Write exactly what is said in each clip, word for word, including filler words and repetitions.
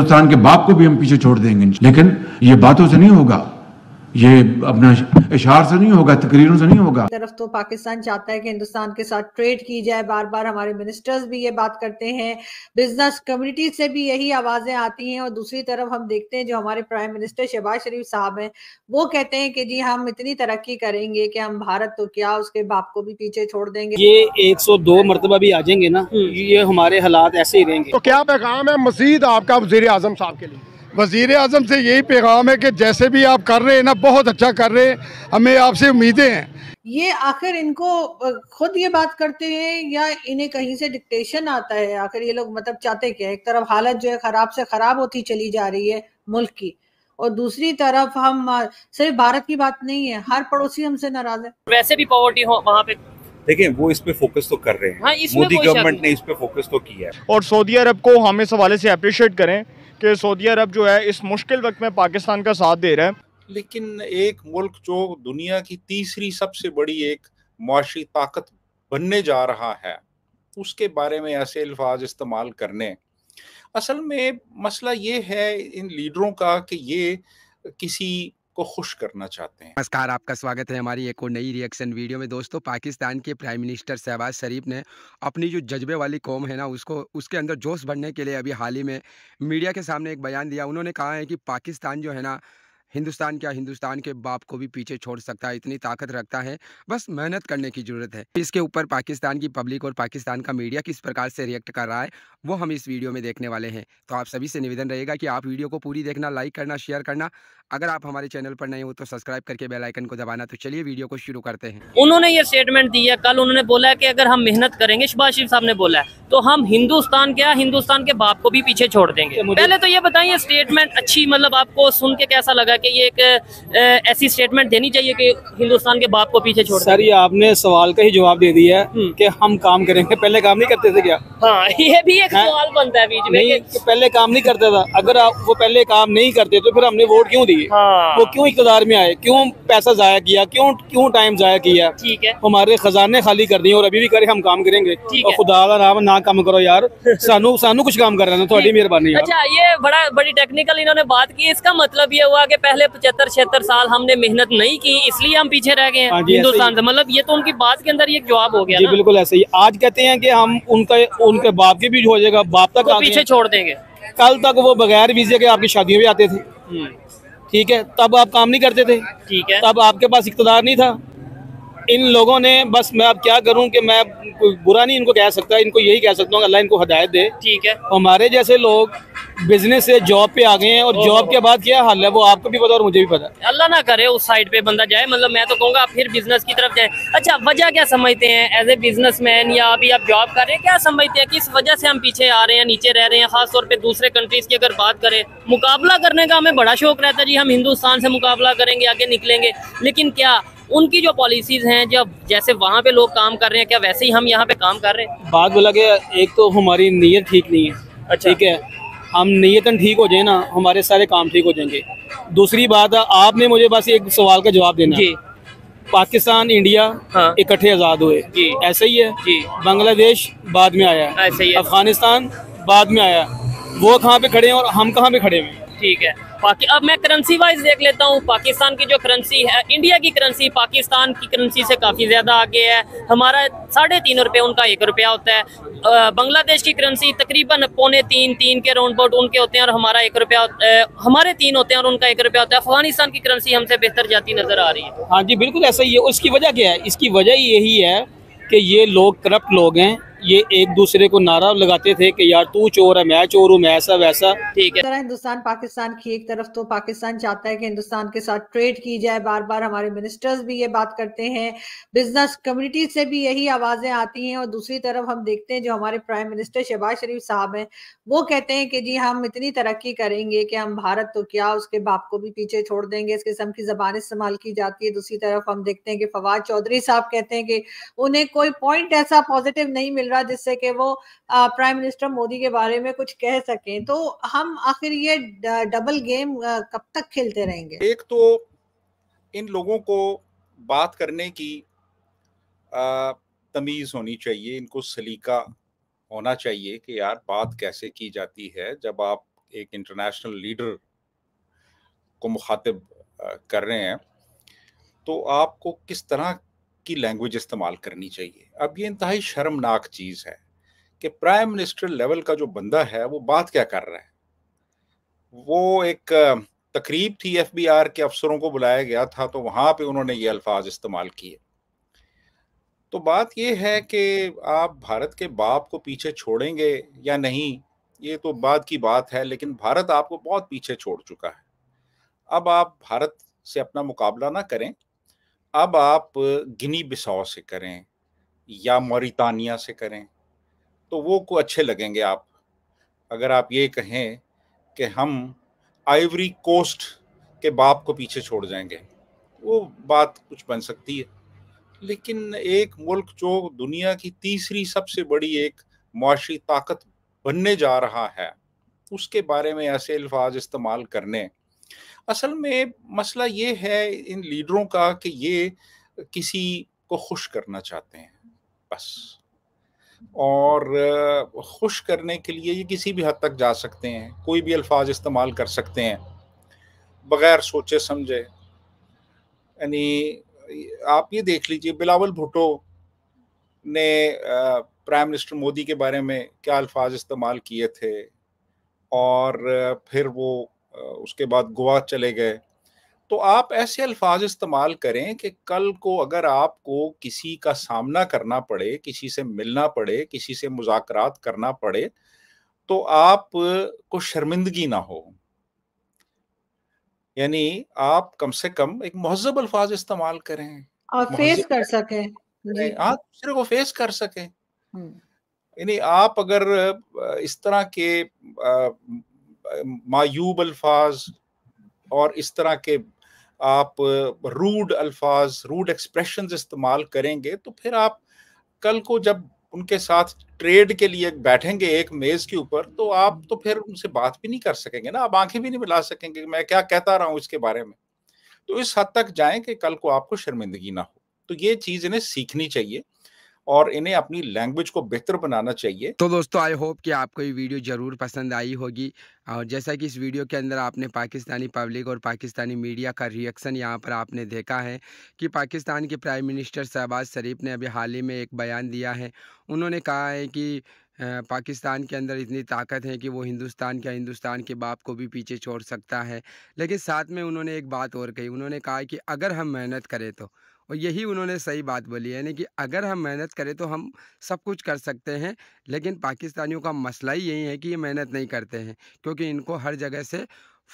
हिंदुस्तान के बाप को भी हम पीछे छोड़ देंगे। लेकिन ये बातों से नहीं होगा, ये अपना इशार से नहीं होगा, तकरीरों से नहीं होगा। तरफ तो पाकिस्तान चाहता है कि हिंदुस्तान के साथ ट्रेड की जाए, बार बार हमारे मिनिस्टर्स भी ये बात करते हैं, बिजनेस कम्युनिटी से भी यही आवाजें आती हैं। और दूसरी तरफ हम देखते हैं जो हमारे प्राइम मिनिस्टर शहबाज शरीफ साहब हैं, वो कहते हैं कि जी हम इतनी तरक्की करेंगे कि हम भारत तो क्या उसके बाप को भी पीछे छोड़ देंगे। ये एक सौ दो मरतबा भी आ जाएंगे ना, ये हमारे हालात ऐसे ही रहेंगे। तो क्या पैगाम है मजीद आपका वजीर आजम साहब के लिए? वज़ीर आज़म से यही पैगाम है कि जैसे भी आप कर रहे हैं ना, बहुत अच्छा कर रहे हैं, हमें आपसे उम्मीदें हैं। ये आखिर इनको खुद ये बात करते हैं या इन्हें कहीं से डिक्टेशन आता है? आखिर ये लोग मतलब चाहते क्या? एक तरफ हालत जो है खराब से खराब होती चली जा रही है मुल्क की, और दूसरी तरफ हम सिर्फ भारत की बात नहीं है, हर पड़ोसी हमसे नाराज है। वैसे भी पॉवर्टी हो वहाँ पे, देखें वो इस पे फोकस तो कर रहे हैं। हाँ, मोदी गवर्नमेंट ने इस पे फोकस तो किया है। और सऊदी अरब को हम इस हवाले से अप्रिशिएट करें कि सऊदी अरब जो है इस मुश्किल वक्त में पाकिस्तान का साथ दे रहा है। लेकिन एक मुल्क जो दुनिया की तीसरी सबसे बड़ी एक मुआशी ताकत बनने जा रहा है, उसके बारे में ऐसे अल्फाज इस्तेमाल करने, असल में मसला ये है इन लीडरों का कि ये किसी को खुश करना चाहते हैं। नमस्कार, आपका स्वागत है हमारी एक और नई रिएक्शन वीडियो में। दोस्तों, पाकिस्तान के प्राइम मिनिस्टर शहबाज शरीफ ने अपनी जो जज्बे वाली कौम है ना, उसको उसके अंदर जोश भरने के लिए अभी हाल ही में मीडिया के सामने एक बयान दिया। उन्होंने कहा है कि पाकिस्तान जो है ना, हिंदुस्तान क्या हिंदुस्तान के बाप को भी पीछे छोड़ सकता है, इतनी ताकत रखता है, बस मेहनत करने की ज़रूरत है। इसके ऊपर पाकिस्तान की पब्लिक और पाकिस्तान का मीडिया किस प्रकार से रिएक्ट कर रहा है, वो हम इस वीडियो में देखने वाले हैं। तो आप सभी से निवेदन रहेगा कि आप वीडियो को पूरी देखना, लाइक करना, शेयर करना। अगर आप हमारे चैनल पर नए हो तो सब्सक्राइब करके बेल आइकन को दबाना। तो चलिए वीडियो को शुरू करते हैं। उन्होंने ये स्टेटमेंट दिया, कल उन्होंने बोला कि अगर हम मेहनत करेंगे, शहबाज शरीफ साहब ने बोला है, तो हम हिंदुस्तान क्या हिंदुस्तान के बाप को भी पीछे छोड़ देंगे। पहले तो ये बताइए स्टेटमेंट अच्छी, मतलब आपको सुन के कैसा लगा कि ये एक ऐसी स्टेटमेंट देनी चाहिए कि हिंदुस्तान के बाप को पीछे छोड़? सर, ये आपने सवाल का ही जवाब दे दिया है कि हम काम करेंगे, पहले काम नहीं करते थे क्या? हाँ, ये भी एक सवाल बनता है बीच में कि पहले काम नहीं करता था। अगर आप वो पहले काम नहीं करते तो फिर हमने वोट क्यों दिए? हाँ। वो क्यों इक़्तिदार में आए? क्यों पैसा जाया किया? क्यों क्यों टाइम जाया किया? ठीक है, हमारे खजाने खाली कर दिए और अभी भी करे हम काम करेंगे। और खुदा का नाम ना काम करो यार, सानू सानू कुछ काम करना, थोड़ी मेहरबानी। अच्छा, ये बड़ा बड़ी टेक्निकल इन्होंने बात की। इसका मतलब ये हुआ कि पहले पचहत्तर छिहत्तर साल हमने मेहनत नहीं की, इसलिए हम पीछे रह गए हैं हिंदुस्तान से। मतलब ये तो उनकी बात के अंदर ये जवाब हो गया। जी बिल्कुल ऐसे ही। आज कहते हैं कि हम उनका उनके बाप के भी हो जाएगा, बाप तक पीछे छोड़ देंगे। कल तक वो बगैर वीजे के आपकी शादियों में आते थे, ठीक है, तब आप काम नहीं करते थे, ठीक है, तब आपके पास इक़्तिदार नहीं था। इन लोगों ने बस, मैं अब क्या करूं कि मैं बुरा नहीं इनको कह सकता, इनको यही कह सकता हूं अल्लाह इनको हदायत दे। ठीक है, हमारे जैसे लोग बिजनेस से जॉब पे आ गए हैं और जॉब के बाद क्या हाल है वो आपको भी पता और मुझे भी पता। अल्लाह ना करे उस साइड पे बंदा जाए, मतलब मैं तो कहूँगा आप फिर बिजनेस की तरफ जाए। अच्छा, वजह क्या समझते हैं एज ए बिजनेसमैन, या अभी आप जॉब कर रहे हैं, क्या समझते हैं किस वजह से हम पीछे आ रहे हैं, नीचे रह रहे हैं? खासतौर पर दूसरे कंट्रीज की अगर बात करें, मुकाबला करने का हमें बड़ा शौक रहता है जी, हम हिंदुस्तान से मुकाबला करेंगे, आगे निकलेंगे। लेकिन क्या उनकी जो पॉलिसीज हैं, जब जैसे वहाँ पे लोग काम कर रहे हैं, क्या वैसे ही हम यहाँ पे काम कर रहे हैं? बात बोला कि एक तो हमारी नीयत ठीक नहीं है। अच्छा, ठीक है, हम नीयतन ठीक हो जाए ना, हमारे सारे काम ठीक हो जाएंगे। दूसरी बात, आपने मुझे बस एक सवाल का जवाब देना है, पाकिस्तान इंडिया इकट्ठे आज़ाद हुए, ऐसे ही है। बांग्लादेश बाद में आया, ऐसे ही है। अफगानिस्तान बाद में आया, वो कहाँ पे खड़े हैं और हम कहाँ पे खड़े हैं? ठीक है, बाकी अब मैं करेंसी वाइज देख लेता हूँ। पाकिस्तान की जो करेंसी है, इंडिया की करेंसी पाकिस्तान की करेंसी से काफ़ी ज़्यादा आगे है। हमारा साढ़े तीन रुपये उनका एक रुपया होता है। बांग्लादेश की करेंसी तकरीबन पौने तीन तीन के राउंड अबाउट उनके होते हैं, और हमारा एक रुपया, हमारे तीन होते हैं और उनका एक रुपया होता है। अफगानिस्तान की करेंसी हमसे बेहतर जाती नज़र आ रही है। हाँ जी बिल्कुल ऐसा ही है। उसकी वजह क्या है? इसकी वजह यही है कि ये लोग करप्ट लोग हैं। ये एक दूसरे को नारा लगाते थे कि यार तू चोर है, मैं चोर हूँ, मैं ऐसा वैसा, ठीक है। हिंदुस्तान पाकिस्तान की, एक तरफ तो पाकिस्तान चाहता है कि हिंदुस्तान के साथ ट्रेड की जाए, बार बार हमारे मिनिस्टर्स भी ये बात करते हैं, बिजनेस कम्युनिटी से भी यही आवाजें आती हैं। और दूसरी तरफ हम देखते हैं जो हमारे प्राइम मिनिस्टर शहबाज शरीफ साहब हैं, वो कहते हैं कि जी हम इतनी तरक्की करेंगे कि हम भारत तो क्या उसके बाप को भी पीछे छोड़ देंगे। इस किस्म की जबान इस्तेमाल की जाती है। दूसरी तरफ हम देखते हैं कि फवाद चौधरी साहब कहते हैं कि उन्हें कोई पॉइंट ऐसा पॉजिटिव नहीं मिल रहा जिससे कि वो प्राइम मिनिस्टर मोदी के बारे में कुछ कह सकें। तो हम आखिर ये डबल गेम कब तक खेलते रहेंगे? एक तो इन लोगों को बात करने की तमीज होनी चाहिए, इनको सलीका होना चाहिए कि यार बात कैसे की जाती है। जब आप एक इंटरनेशनल लीडर को मुखातिब कर रहे हैं तो आपको किस तरह की लैंग्वेज इस्तेमाल करनी चाहिए। अब ये इंतहाई शर्मनाक चीज़ है कि प्राइम मिनिस्टर लेवल का जो बंदा है वो बात क्या कर रहा है। वो एक तकरीब थी, एफ बी आर के अफसरों को बुलाया गया था तो वहाँ पे उन्होंने ये अल्फाज इस्तेमाल किए। तो बात ये है कि आप भारत के बाप को पीछे छोड़ेंगे या नहीं ये तो बाद की बात है, लेकिन भारत आपको बहुत पीछे छोड़ चुका है। अब आप भारत से अपना मुकाबला ना करें, अब आप गिनी बिसाओ से करें या मौरितानिया से करें तो वो को अच्छे लगेंगे। आप अगर आप ये कहें कि हम आइवरी कोस्ट के बाप को पीछे छोड़ जाएंगे वो बात कुछ बन सकती है, लेकिन एक मुल्क जो दुनिया की तीसरी सबसे बड़ी एक मुआशी ताकत बनने जा रहा है उसके बारे में ऐसे अल्फाज इस्तेमाल करने। असल में मसला ये है इन लीडरों का कि ये किसी को खुश करना चाहते हैं बस, और खुश करने के लिए ये किसी भी हद तक जा सकते हैं, कोई भी अल्फाज इस्तेमाल कर सकते हैं बगैर सोचे समझे। यानी आप ये देख लीजिए बिलावल भुट्टो ने प्राइम मिनिस्टर मोदी के बारे में क्या अल्फाज इस्तेमाल किए थे और फिर वो उसके बाद गोवा चले गए। तो आप ऐसे अल्फाज इस्तेमाल करें कि कल को अगर आपको किसी का सामना करना पड़े, किसी से मिलना पड़े, किसी से मुज़ाकरात करना पड़े तो आप को शर्मिंदगी ना हो। यानी आप कम से कम एक महज़ब अल्फाज इस्तेमाल करें और फेस कर सकें, हाँ दूसरे को फेस कर सकें। यानी आप अगर इस तरह के मायूब अल्फाज और इस तरह के आप रूड अल्फाज, रूड एक्सप्रेशंस इस्तेमाल करेंगे तो फिर आप कल को जब उनके साथ ट्रेड के लिए बैठेंगे एक मेज़ के ऊपर तो आप तो फिर उनसे बात भी नहीं कर सकेंगे ना, आप आंखें भी नहीं मिला सकेंगे मैं क्या कहता रहा हूँ इसके बारे में। तो इस हद तक जाएं कि कल को आपको शर्मिंदगी ना हो। तो ये चीज़ इन्हें सीखनी चाहिए और इन्हें अपनी लैंग्वेज को बेहतर बनाना चाहिए। तो दोस्तों आई होप कि आपको ये वीडियो ज़रूर पसंद आई होगी, और जैसा कि इस वीडियो के अंदर आपने पाकिस्तानी पब्लिक और पाकिस्तानी मीडिया का रिएक्शन यहाँ पर आपने देखा है कि पाकिस्तान के प्राइम मिनिस्टर शहबाज शरीफ ने अभी हाल ही में एक बयान दिया है। उन्होंने कहा है कि पाकिस्तान के अंदर इतनी ताकत है कि वो हिंदुस्तान क्या हिंदुस्तान के बाप को भी पीछे छोड़ सकता है। लेकिन साथ में उन्होंने एक बात और कही, उन्होंने कहा कि अगर हम मेहनत करें तो, और यही उन्होंने सही बात बोली है, यानी कि अगर हम मेहनत करें तो हम सब कुछ कर सकते हैं। लेकिन पाकिस्तानियों का मसला ही यही है कि ये मेहनत नहीं करते हैं क्योंकि इनको हर जगह से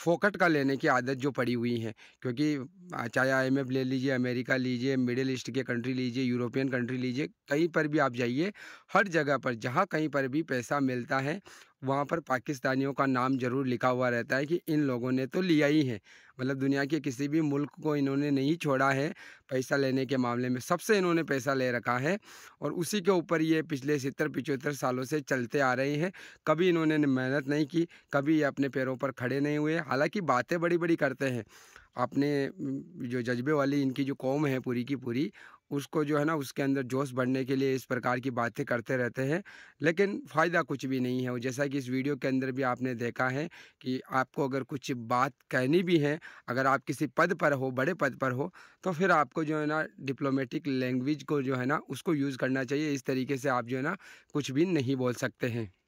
फोकट का लेने की आदत जो पड़ी हुई है, क्योंकि चाहे आई एम एफ ले लीजिए, अमेरिका लीजिए, मिडिल ईस्ट के कंट्री लीजिए, यूरोपियन कंट्री लीजिए, कहीं पर भी आप जाइए हर जगह पर जहाँ कहीं पर भी पैसा मिलता है वहाँ पर पाकिस्तानियों का नाम ज़रूर लिखा हुआ रहता है कि इन लोगों ने तो लिया ही है। मतलब दुनिया के किसी भी मुल्क को इन्होंने नहीं छोड़ा है, पैसा लेने के मामले में सबसे इन्होंने पैसा ले रखा है और उसी के ऊपर ये पिछले सत्तर पचहत्तर सालों से चलते आ रहे हैं। कभी इन्होंने मेहनत नहीं की, कभी ये अपने पैरों पर खड़े नहीं हुए। हालांकि बातें बड़ी बड़ी करते हैं, अपने जो जज्बे वाली इनकी जो कौम है पूरी की पूरी उसको जो है ना उसके अंदर जोश बढ़ने के लिए इस प्रकार की बातें करते रहते हैं, लेकिन फ़ायदा कुछ भी नहीं है। और जैसा कि इस वीडियो के अंदर भी आपने देखा है कि आपको अगर कुछ बात कहनी भी है, अगर आप किसी पद पर हो, बड़े पद पर हो, तो फिर आपको जो है ना डिप्लोमेटिक लैंग्वेज को जो है ना उसको यूज़ करना चाहिए। इस तरीके से आप जो है ना कुछ भी नहीं बोल सकते हैं।